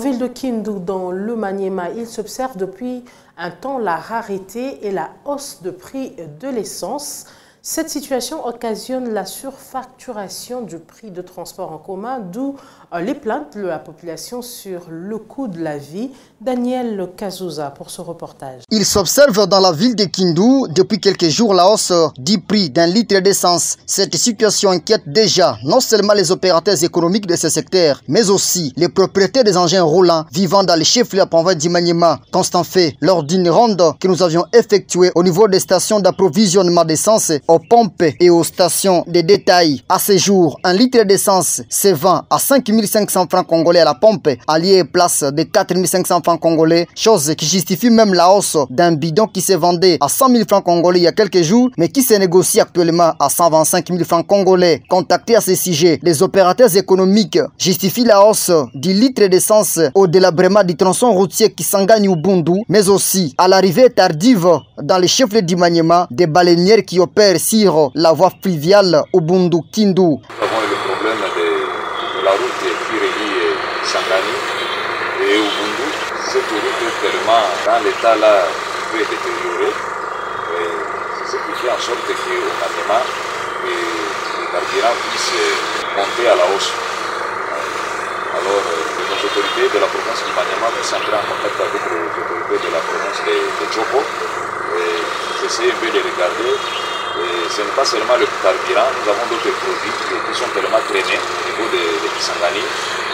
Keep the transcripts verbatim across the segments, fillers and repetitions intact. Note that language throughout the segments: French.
ville de Kindu, dans le Maniema, il s'observe depuis un temps la rareté et la hausse de prix de l'essence. Cette situation occasionne la surfacturation du prix de transport en commun, d'où les plaintes de la population sur le coût de la vie. Daniel Kazouza pour ce reportage. Il s'observe dans la ville de Kindu depuis quelques jours la hausse du prix d'un litre d'essence. Cette situation inquiète déjà non seulement les opérateurs économiques de ce secteur, mais aussi les propriétaires des engins roulants vivant dans les chefs de la province du Maniema. Constant Fay, lors d'une ronde que nous avions effectuée au niveau des stations d'approvisionnement d'essence, aux pompes et aux stations de détail. À ce jour, un litre d'essence se vend à cinq mille cinq cents francs congolais à la pompe, allié place de quatre mille cinq cents francs congolais, chose qui justifie même la hausse d'un bidon qui se vendait à cent mille francs congolais il y a quelques jours, mais qui se négocie actuellement à cent vingt-cinq mille francs congolais. Contactés à ce sujet, les opérateurs économiques justifient la hausse du litre d'essence au délabrement du tronçon routier Kisangani ou Bundu, mais aussi à l'arrivée tardive dans les chefs-lieux du Maniema des baleinières qui opèrent sur la voie fluviale Ubundu-Kindu. Nous avons le problème de, de la route de Tireli-Sangani et Ubundu. Cette route est tellement dans l'état là très détérioré. C'est ce qui fait en sorte que au Maniema, le carburant puisse monter à la hausse. Alors, nos autorités de la province du Maniema sont entrées en contact avec les autorités de la province de, de Djoko. J'essaie un peu de regarder. Et ce n'est pas seulement le carburant, nous avons d'autres produits qui sont tellement traînés au niveau de, de Kisangani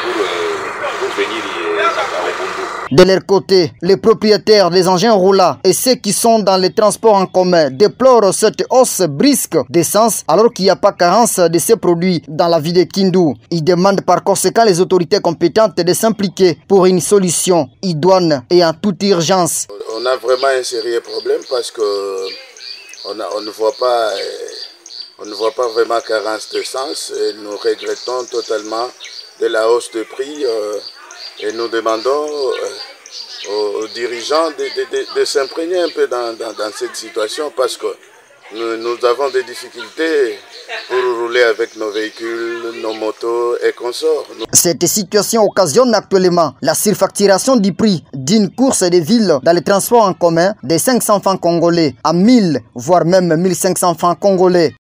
pour, euh, pour venir y, à Ubundu. De leur côté, les propriétaires des engins roulants et ceux qui sont dans les transports en commun déplorent cette hausse brusque d'essence alors qu'il n'y a pas carence de ces produits dans la ville de Kindu. Ils demandent par conséquent les autorités compétentes de s'impliquer pour une solution idoine et en toute urgence. On a vraiment un sérieux problème parce que On, a, on, ne voit pas, on ne voit pas vraiment carence de sens et nous regrettons totalement de la hausse de prix euh, et nous demandons euh, aux, aux dirigeants de, de, de, de s'imprégner un peu dans, dans, dans cette situation parce que nous, nous avons des difficultés pour rouler avec nos véhicules, nos motos et consorts. Cette situation occasionne actuellement la surfacturation du prix d'une course des villes dans les transports en commun de cinq cents francs congolais à mille voire même mille cinq cents francs congolais.